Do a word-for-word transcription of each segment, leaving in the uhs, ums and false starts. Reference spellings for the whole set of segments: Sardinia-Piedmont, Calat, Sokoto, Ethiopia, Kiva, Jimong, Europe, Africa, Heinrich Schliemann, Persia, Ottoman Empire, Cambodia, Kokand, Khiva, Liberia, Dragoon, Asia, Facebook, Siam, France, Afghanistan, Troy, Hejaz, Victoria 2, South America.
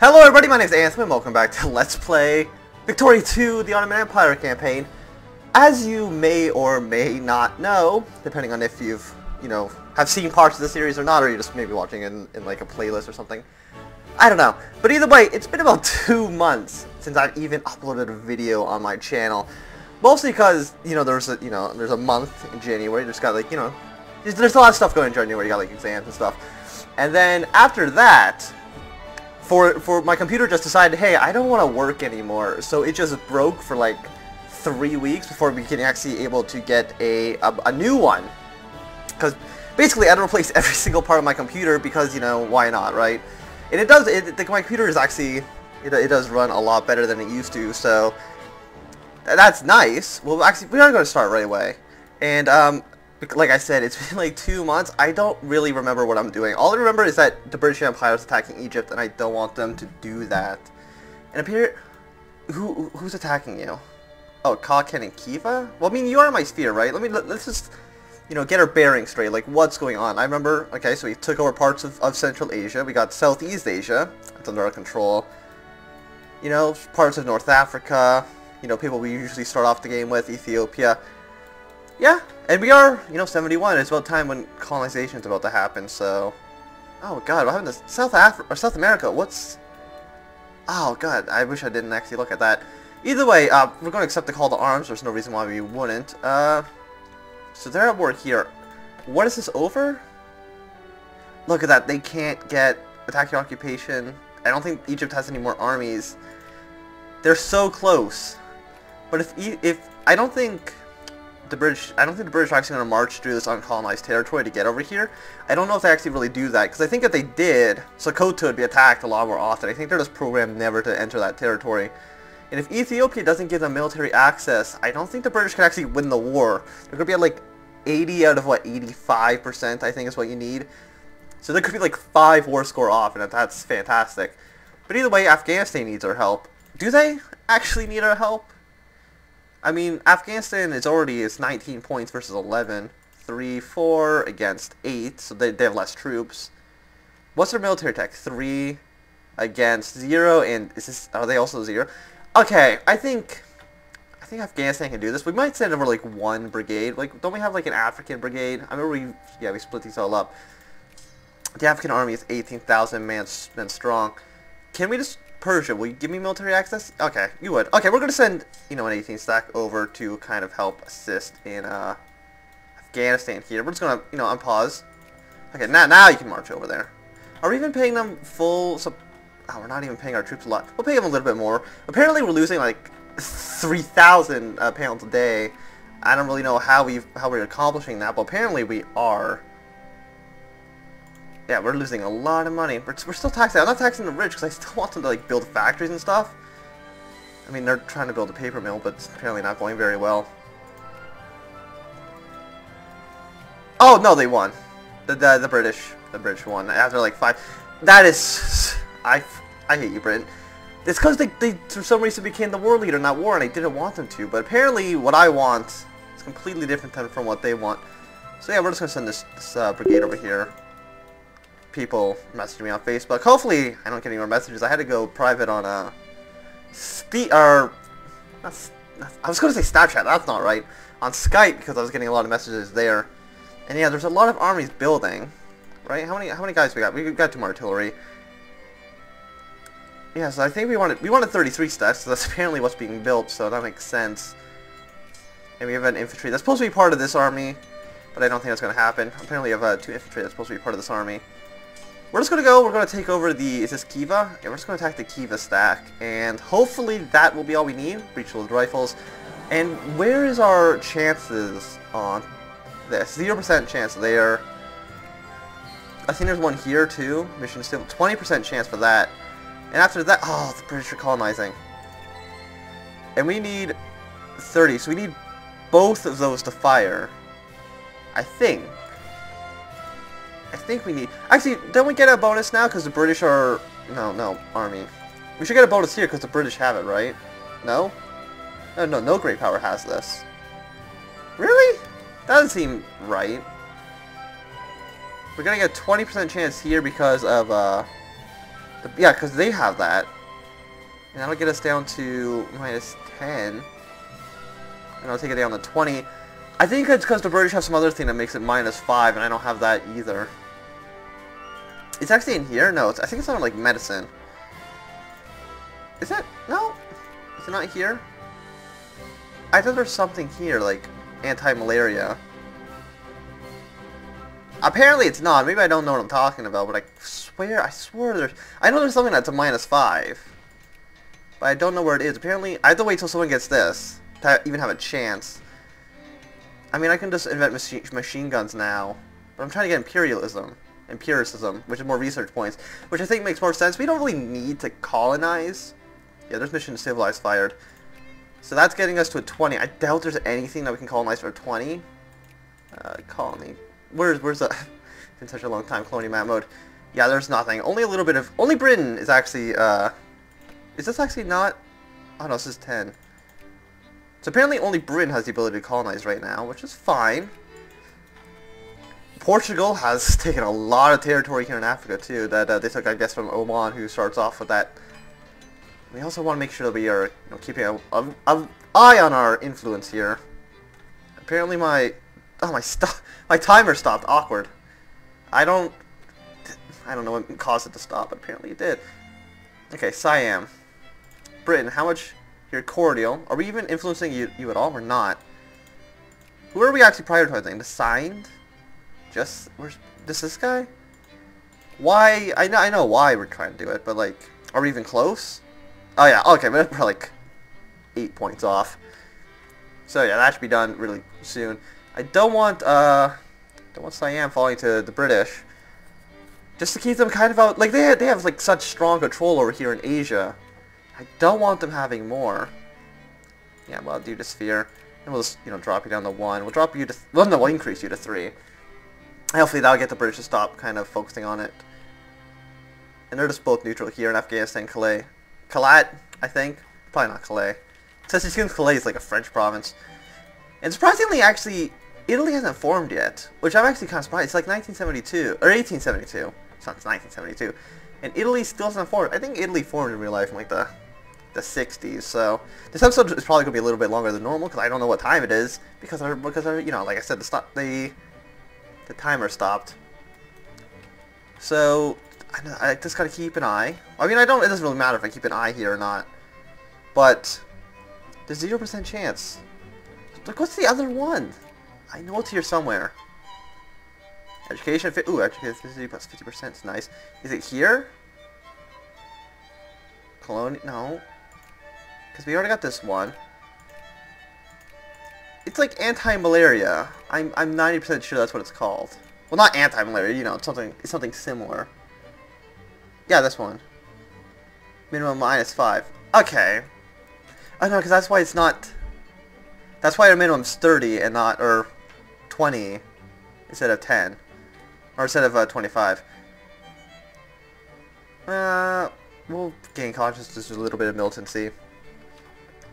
Hello everybody, my name is Anthnwam and welcome back to Let's Play Victoria two, the Ottoman Empire campaign. As you may or may not know, depending on if you've, you know, have seen parts of the series or not, or you're just maybe watching in, in like a playlist or something. I don't know. But either way, it's been about two months since I've even uploaded a video on my channel. Mostly because, you know, there's a, you know, there's a month in January, there's got like, you know, there's, there's a lot of stuff going in January, you got like exams and stuff. And then after that, For, for my computer just decided, hey, I don't want to work anymore, so it just broke for like three weeks before we can actually able to get a, a, a new one. Because basically I don't replace every single part of my computer because, you know, why not, right? And it does, it, the, my computer is actually, it, it does run a lot better than it used to, so that's nice. Well, actually, we're not going to start right away. And um, like I said, it's been like two months. I don't really remember what I'm doing. All I remember is that the British Empire is attacking Egypt, and I don't want them to do that. And up here, who who's attacking you? Oh, Kokand and Kiva? Well, I mean, you are in my sphere, right? Let me let's just, you know, get our bearings straight. Like, what's going on? I remember. Okay, so we took over parts of, of Central Asia. We got Southeast Asia. That's under our control. You know, parts of North Africa. You know, people we usually start off the game with, Ethiopia. Yeah, and we are, you know, seventy-one. It's about time when colonization is about to happen, so... Oh, God, what happened to South Af- or South America? What's... Oh, God, I wish I didn't actually look at that. Either way, uh, we're going to accept the call to arms. There's no reason why we wouldn't. Uh, so they're at war here. What is this over? Look at that. They can't get attack your occupation. I don't think Egypt has any more armies. They're so close. But if... E if I don't think... The British, I don't think the British are actually going to march through this uncolonized territory to get over here. I don't know if they actually really do that, because I think if they did, Sokoto would be attacked a lot more often. I think they're just programmed never to enter that territory. And if Ethiopia doesn't give them military access, I don't think the British can actually win the war. They're going to be at like eighty out of what, eighty-five percent I think is what you need. So there could be like five war score off, and that's fantastic. But either way, Afghanistan needs our help. Do they actually need our help? I mean, Afghanistan is already is nineteen points versus eleven. three, four against eight, so they, they have less troops. What's their military tech? three against zero, and is this, are they also zero? Okay, I think I think Afghanistan can do this. We might send over, like, one brigade. Like, don't we have, like, an African brigade? I remember we, yeah, we split these all up. The African army is eighteen thousand men strong. Can we just... Persia, will you give me military access? Okay, you would. Okay, we're going to send, you know, an eighteen stack over to kind of help assist in uh, Afghanistan here. We're just going to, you know, unpause. Okay, now now you can march over there. Are we even paying them full... So, oh, we're not even paying our troops a lot. We'll pay them a little bit more. Apparently we're losing like three thousand uh, pounds a day. I don't really know how, we've, how we're accomplishing that, but apparently we are. Yeah, we're losing a lot of money. We're, we're still taxing. I'm not taxing the rich because I still want them to like build factories and stuff. I mean, they're trying to build a paper mill, but it's apparently not going very well. Oh no, they won. The the, the British, the British won after like five. That is, I I hate you, Britain. It's because they they for some reason became the war leader, not war, and I didn't want them to. But apparently, what I want is completely different than from what they want. So yeah, we're just gonna send this this uh, brigade over here. People messaging me on Facebook. Hopefully, I don't get any more messages. I had to go private on a... Spe or, that's, that's, I was going to say Snapchat. That's not right. On Skype, because I was getting a lot of messages there. And yeah, there's a lot of armies building. Right? How many How many guys we got? We've got two more artillery. Yeah, so I think we wanted, we wanted thirty-three stacks, so that's apparently what's being built, so that makes sense. And we have an infantry. That's supposed to be part of this army, but I don't think that's going to happen. Apparently we have uh, two infantry that's supposed to be part of this army. We're just going to go, we're going to take over the, is this Kiva? Yeah, we're just going to attack the Kiva stack, and hopefully that will be all we need. Breech loaded rifles. And where is our chances on this? zero percent chance there. I think there's one here too. Mission still twenty percent chance for that. And after that, oh, the British are colonizing. And we need thirty, so we need both of those to fire. I think. I think we need... Actually, don't we get a bonus now? Because the British are... No, no, army. We should get a bonus here because the British have it, right? No? No, no, no great power has this. Really? That doesn't seem right. We're going to get a twenty percent chance here because of... Uh, The, yeah, because they have that. And that'll get us down to minus ten. And I'll take it down to twenty. I think it's because the British have some other thing that makes it minus five, and I don't have that either. It's actually in here? No, it's, I think it's on, like, medicine. Is it? No? Is it not here? I thought there's something here, like anti-malaria. Apparently it's not. Maybe I don't know what I'm talking about, but I swear, I swear there's... I know there's something that's a minus five. But I don't know where it is. Apparently, I have to wait till someone gets this to even have a chance. I mean, I can just invent machine, machine guns now. But I'm trying to get imperialism. Empiricism, which is more research points. Which I think makes more sense. We don't really need to colonize. Yeah, there's mission to civilize fired. So that's getting us to a twenty. I doubt there's anything that we can colonize for twenty. Uh, colony. Where's where's the? It's been such a long time. Colony map mode. Yeah, there's nothing. Only a little bit of. Only Britain is actually. Uh, is this actually not? Oh no, this is ten. So apparently only Britain has the ability to colonize right now, which is fine. Portugal has taken a lot of territory here in Africa too. That uh, they took, I guess, from Oman, who starts off with that. We also want to make sure that we are, you know, keeping an eye on our influence here. Apparently my... Oh, my stop... My timer stopped. Awkward. I don't... I don't know what caused it to stop, but apparently it did. Okay, Siam. Britain, how much... You're cordial. Are we even influencing you, you at all? We're not. Who are we actually prioritizing? The signed? Just... Where's... This this guy? Why... I know, I know why we're trying to do it, but like... Are we even close? Oh yeah, okay, but we're like eight points off. So yeah, that should be done really soon. I don't want uh don't want Siam falling to the British. Just to keep them kind of out, like they have, they have like such strong control over here in Asia. I don't want them having more. Yeah, well I'll do the sphere. And we'll just, you know, drop you down to one. We'll drop you to th well no, we'll increase you to three. Hopefully that'll get the British to stop kind of focusing on it. And they're just both neutral here in Afghanistan, Calais. Calat, I think. Probably not Calais. Since it seems Calais is like a French province. And surprisingly, actually, Italy hasn't formed yet. Which I'm actually kind of surprised. It's like nineteen seventy-two. Or eighteen seventy-two. It's not nineteen seventy-two. And Italy still hasn't formed. I think Italy formed in real life in like the, the sixties. So this episode is probably going to be a little bit longer than normal. Because I don't know what time it is. Because, our, because our, you know, like I said, the, stop, the, the timer stopped. So... I just gotta keep an eye. I mean, I don't. It doesn't really matter if I keep an eye here or not. But there's zero percent chance. Like, what's the other one? I know it's here somewhere. Education. Ooh, education plus fifty percent is nice. Is it here? Colonial? No, because we already got this one. It's like anti-malaria. I'm I'm ninety percent sure that's what it's called. Well, not anti-malaria. You know, it's something. It's something similar. Yeah, this one. Minimum minus five. Okay. I know, because that's why it's not... That's why our minimum's thirty and not... Or twenty instead of ten. Or instead of uh, twenty-five. Uh, we'll gain consciousness with a little bit of militancy.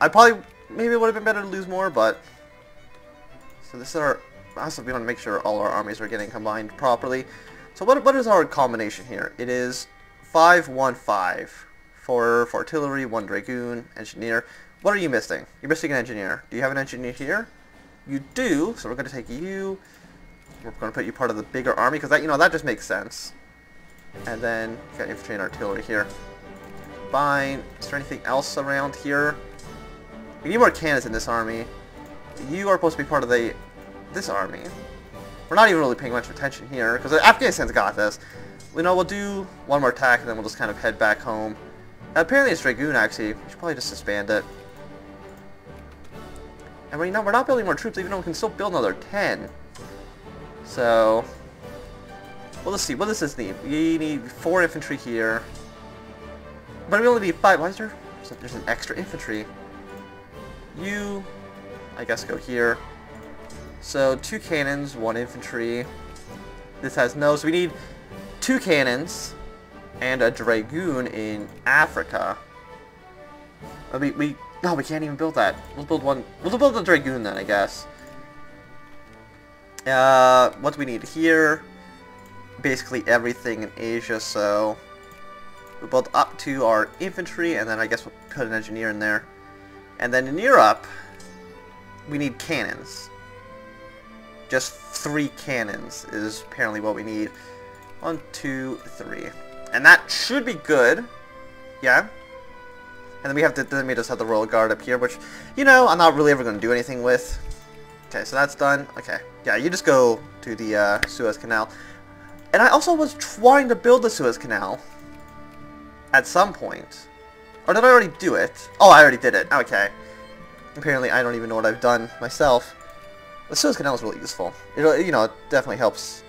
I probably... Maybe it would have been better to lose more, but... So this is our... Also, we want to make sure all our armies are getting combined properly. So what what is our combination here? It is... five one five for, for artillery, one dragoon, engineer. What are you missing? You're missing an engineer. Do you have an engineer here? You do, so we're going to take you. We're going to put you part of the bigger army because that, you know, that just makes sense. And then we've got infantry and artillery here. Fine. Is there anything else around here? We need more cannons in this army. You are supposed to be part of the this army. We're not even really paying much attention here because Afghanistan's got this. You know, we'll do one more attack, and then we'll just kind of head back home. Now, apparently it's Dragoon, actually. We should probably just disband it. And we know we're not building more troops, even though we can still build another ten. So... Well, let's see. What does this need? We need four infantry here. But we only need five. Why is there... There's an extra infantry. You... I guess go here. So, two cannons, one infantry. This has no... So we need... Two cannons and a dragoon in Africa. I mean, we no, oh, we can't even build that. We'll build one. We'll build a dragoon then, I guess. Uh, what do we need here? Basically everything in Asia. So We'll build up to our infantry, and then I guess we'll put an engineer in there. And then in Europe, we need cannons. Just three cannons is apparently what we need. One, two, three. And that should be good. Yeah. And then we have to, then we just have the Royal Guard up here, which, you know, I'm not really ever going to do anything with. Okay, so that's done. Okay. Yeah, you just go to the uh, Suez Canal. And I also was trying to build the Suez Canal at some point. Or did I already do it? Oh, I already did it. Okay. Apparently, I don't even know what I've done myself. The Suez Canal is really useful. It, you know, it definitely helps.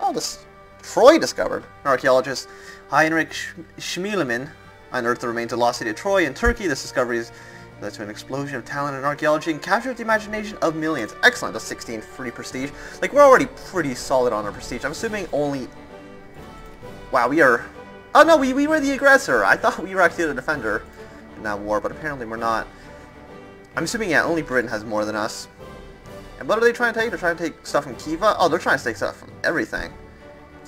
Oh, this Troy discovered. An archaeologist, Heinrich Schliemann, unearthed the remains of the lost city of Troy in Turkey. This discovery has led to an explosion of talent in archaeology and captured the imagination of millions. Excellent. A sixteen free prestige. Like, we're already pretty solid on our prestige. I'm assuming only... Wow, we are... Oh, no, we, we were the aggressor. I thought we were actually the defender in that war, but apparently we're not. I'm assuming, yeah, only Britain has more than us. And what are they trying to take? They're trying to take stuff from Kiva? Oh, they're trying to take stuff from everything.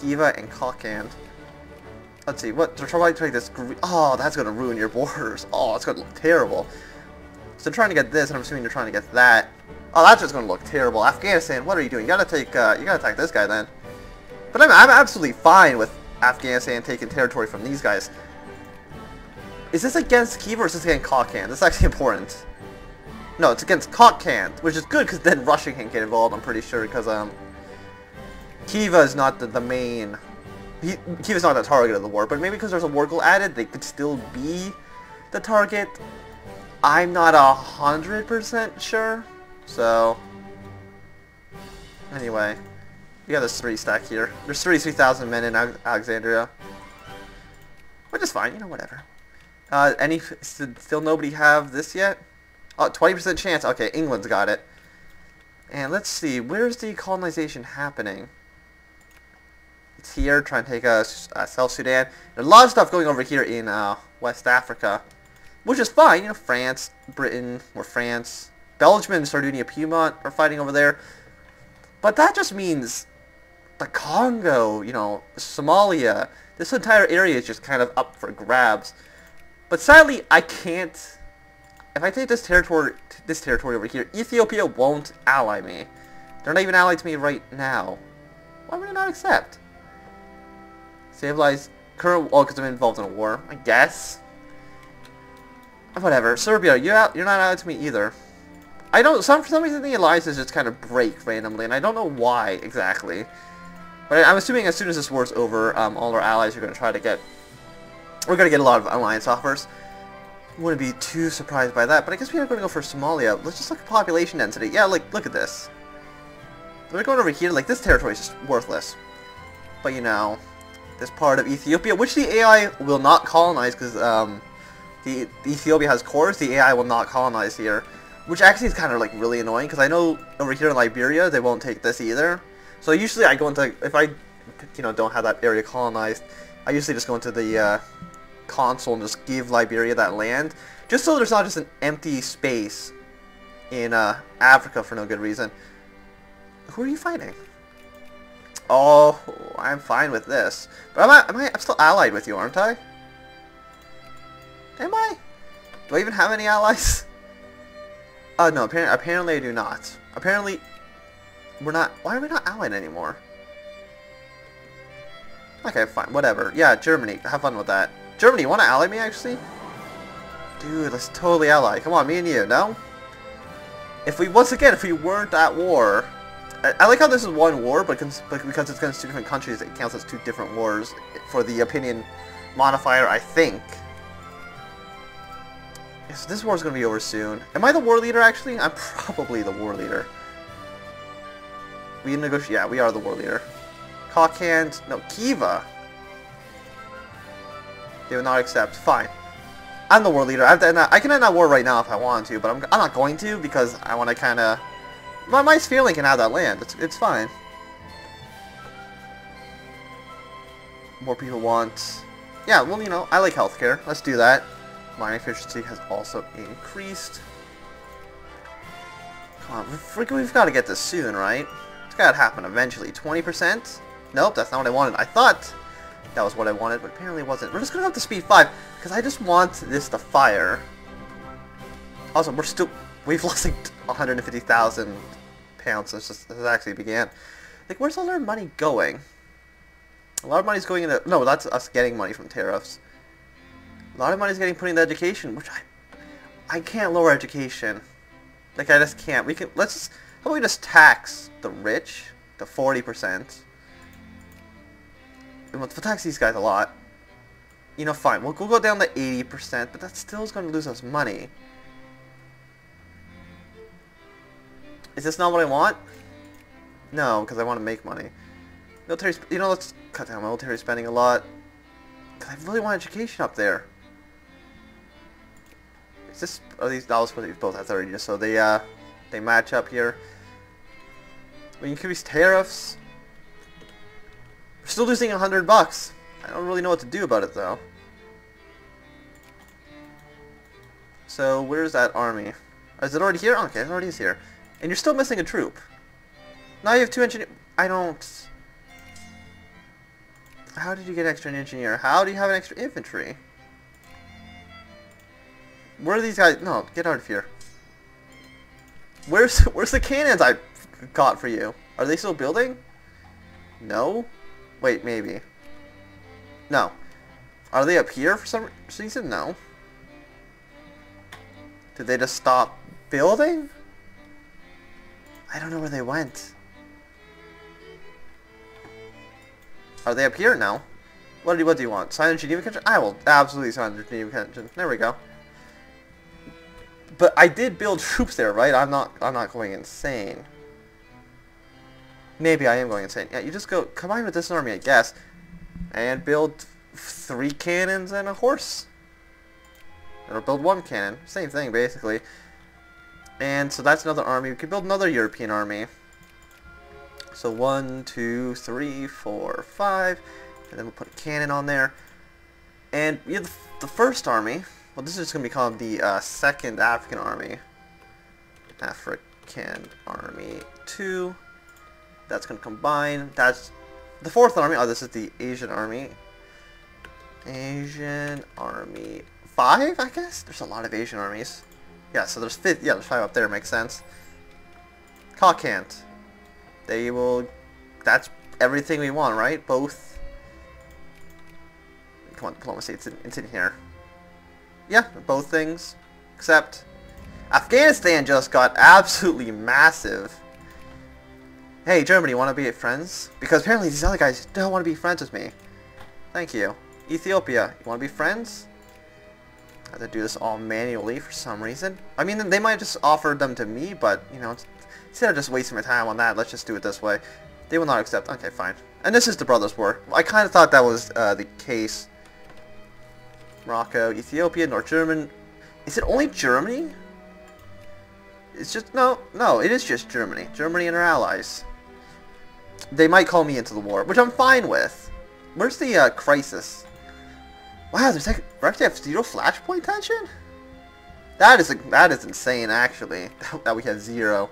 Kiva and Kokand. Let's see, what? They're trying to take this... Oh, that's going to ruin your borders. Oh, it's going to look terrible. So they're trying to get this, and I'm assuming they're trying to get that. Oh, that's just going to look terrible. Afghanistan, what are you doing? You got to take... Uh, you got to attack this guy, then. But I'm, I'm absolutely fine with Afghanistan taking territory from these guys. Is this against Khiva or is this against Kokand? This is actually important. No, it's against Kokand, which is good because then Russia can get involved, I'm pretty sure, because um, Khiva is not the, the main... He, Khiva's not the target of the war, but maybe because there's a war goal added, they could still be the target. I'm not a hundred percent sure, so... Anyway... Yeah, there's three stack here. There's thirty-three thousand men in Alexandria. Which is fine, you know, whatever. Uh, any... St still nobody have this yet? Oh, twenty percent chance. Okay, England's got it. And let's see, where's the colonization happening? It's here, trying to take uh, uh, South Sudan. There's a lot of stuff going over here in uh, West Africa. Which is fine, you know, France, Britain, or France. Belgium and Sardinia-Piedmont are fighting over there. But that just means... The Congo, you know, Somalia, this entire area is just kind of up for grabs. But sadly, I can't... If I take this territory this territory over here, Ethiopia won't ally me. They're not even allied to me right now. Why would they not accept? Stabilize current... Oh, because I'm involved in a war, I guess. Whatever. Serbia, you're, out, you're not allied to me either. I don't... Some, for some reason, the alliances just kind of break randomly, and I don't know why exactly. But I'm assuming as soon as this war's over, um, all our allies are going to try to get... We're going to get a lot of alliance offers. Wouldn't be too surprised by that, but I guess we are going to go for Somalia. Let's just look at population density. Yeah, like, look at this. We're going over here, like, this territory is just worthless. But, you know, this part of Ethiopia, which the A I will not colonize, because, um... The, the Ethiopia has cores, the A I will not colonize here. Which actually is kind of, like, really annoying, because I know over here in Liberia, they won't take this either. So usually I go into, if I, you know, don't have that area colonized, I usually just go into the uh, consul and just give Liberia that land, just so there's not just an empty space in uh, Africa for no good reason. Who are you fighting? Oh, I'm fine with this. But am I, am I, I'm still allied with you, aren't I? Am I? Do I even have any allies? Uh, no, apparently, apparently I do not. Apparently, we're not... Why are we not allied anymore? Okay, fine, whatever. Yeah, Germany, have fun with that. Germany, you want to ally me, actually? Dude, let's totally ally. Come on, me and you, no? If we... Once again, if we weren't at war... I, I like how this is one war, but, but because it's against two different countries, it counts as two different wars for the opinion modifier, I think. So this war's gonna be over soon. Am I the war leader, actually? I'm probably the war leader. We negotiate. Yeah, we are the war leader. Kokand. No, Kiva. They will not accept. Fine. I'm the war leader. I have to end that, I can end that war right now if I want to, but I'm, I'm not going to because I want to kind of... My, my family can have that land. It's, it's fine. More people want... Yeah, well, you know, I like healthcare. Let's do that. Mining efficiency has also increased. Come on, we've, we've got to get this soon, right? It's got to happen eventually. twenty percent? Nope, that's not what I wanted. I thought That was what I wanted, but apparently it wasn't. We're just going to have to speed five, because I just want this to fire. Also, we're still... We've lost like one hundred fifty thousand pounds since this, this actually began. Like, where's all our money going? A lot of money's going into... No, that's us getting money from tariffs. A lot of money's getting put into education, which I... I can't lower education. Like, I just can't. We can... Let's just... How about we just tax the rich to forty percent? And we'll tax these guys a lot. You know, fine. We'll, we'll go down to eighty percent, but that still is going to lose us money. Is this not what I want? No, because I want to make money. Military, you know, let's cut down military spending a lot. Because I really want education up there. Is this... Are these dollars supposed to be both at thirty, just so they, uh... They match up here. We increase tariffs. We're still losing a hundred bucks. I don't really know what to do about it though. So where's that army? Is it already here? Oh, okay, it already is here. And you're still missing a troop. Now you have two engineers. I don't. How did you get an extra engineer? How do you have an extra infantry? Where are these guys? No, get out of here. Where's where's the cannons I got for you? Are they still building? No? Wait, maybe. No. Are they up here for some reason? No. Did they just stop building? I don't know where they went. Are they up here? No. What do you, what do you want? Sign the Geneva Convention? I will absolutely sign the Geneva Convention. There we go. But I did build troops there, right? I'm not I'm not going insane. Maybe I am going insane. Yeah, you just go combine with this army, I guess. And build three cannons and a horse. Or build one cannon. Same thing, basically. And so that's another army. We could build another European army. So one, two, three, four, five. And then we'll put a cannon on there. And we have the, the first army... Well, this is going to be called the uh, Second African Army. African Army two. That's going to combine. That's the Fourth Army. Oh, this is the Asian Army. Asian Army five, I guess? There's a lot of Asian armies. Yeah, so there's fifth. Yeah, there's five up there. Makes sense. Kokand. They will... That's everything we want, right? Both... Come on, diplomacy. It's in, it's in here. Yeah, both things, except Afghanistan just got absolutely massive. Hey, Germany, want to be friends? Because apparently these other guys don't want to be friends with me. Thank you. Ethiopia, you want to be friends? I have to do this all manually for some reason. I mean, they might have just offered them to me, but, you know, instead of just wasting my time on that, let's just do it this way. They will not accept. Okay, fine. And this is the Brothers' War. I kind of thought that was uh, the case. Morocco, Ethiopia, North German. Is it only Germany? It's just, no, no, it is just Germany. Germany and her allies. They might call me into the war, which I'm fine with. Where's the uh, crisis? Wow, there's like, we actually have zero flashpoint tension? That is, that is insane, actually, that we have zero.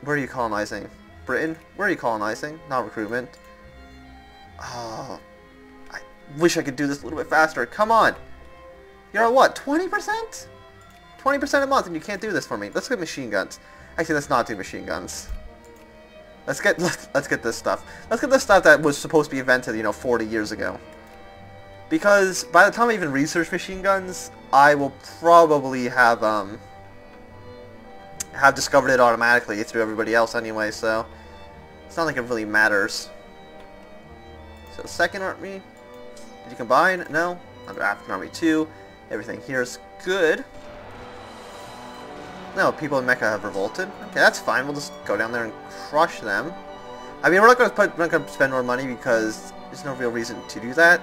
Where are you colonizing? Britain? Where are you colonizing? Not recruitment. Oh... Wish I could do this a little bit faster. Come on. You're at what? twenty percent? twenty percent a month and you can't do this for me. Let's get machine guns. Actually, let's not do machine guns. Let's get let's, let's get this stuff. Let's get this stuff that was supposed to be invented, you know, forty years ago. Because by the time I even research machine guns, I will probably have um have discovered it automatically through everybody else anyway, so it's not like it really matters. So second army. Did you combine? No. Under African Army two. Everything here is good. No, people in Mecca have revolted. Okay, that's fine. We'll just go down there and crush them. I mean, we're not going to put, we're not going to spend more money because there's no real reason to do that.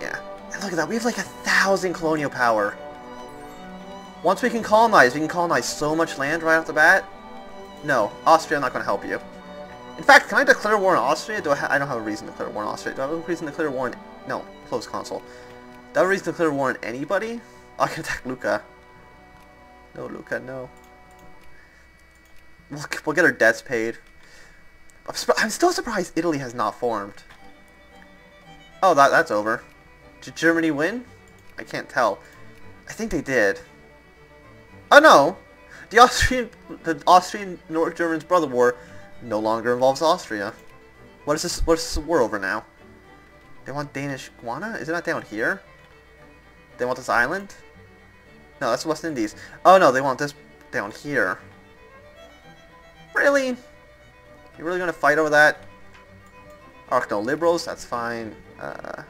Yeah. And look at that. We have like a thousand colonial power. Once we can colonize, we can colonize so much land right off the bat. No. Austria, I'm not going to help you. In fact, can I declare war on Austria? Do I, ha I don't have a reason to declare war on Austria. Do I have a reason to declare war on... No, close consul. Do I have a reason to declare war on anybody? Oh, I can attack Lucca. No, Lucca, no. We'll, we'll get our debts paid. I'm still surprised Italy has not formed. Oh, that that's over. Did Germany win? I can't tell. I think they did. Oh no! The Austrian, the Austrian North Germans Brother War no longer involves Austria. What is this? What is this war over now? They want Danish Guiana? Is it not down here? They want this island? No, that's the West Indies. Oh no, they want this down here. Really? You're really gonna fight over that? Arc no liberals, that's fine. Uh,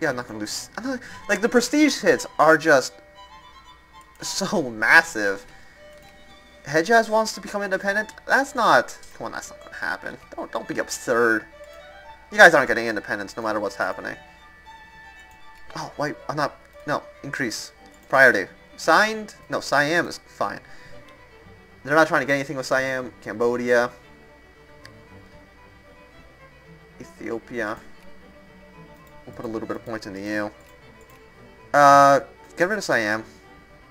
yeah, I'm not gonna lose. I'm not, like the prestige hits are just so massive. Hejaz wants to become independent. That's not. Come on, that's not gonna happen. Don't don't be absurd. You guys aren't getting independence no matter what's happening. Oh wait, I'm not. No, increase priority. Signed. No, Siam is fine. They're not trying to get anything with Siam. Cambodia. Ethiopia. We'll put a little bit of points into you. Uh, get rid of Siam.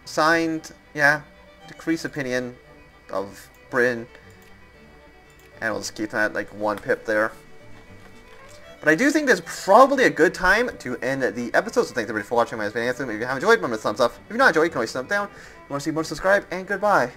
Signed, yeah. Decrease opinion of Britain. And we'll just keep that, like, one pip there. But I do think there's probably a good time to end the episode. So thanks everybody for watching. My name is Anthnwam. If you have enjoyed, remember to thumbs up. If you've not enjoyed, you can always thumbs down. If you want to see more, subscribe, and goodbye.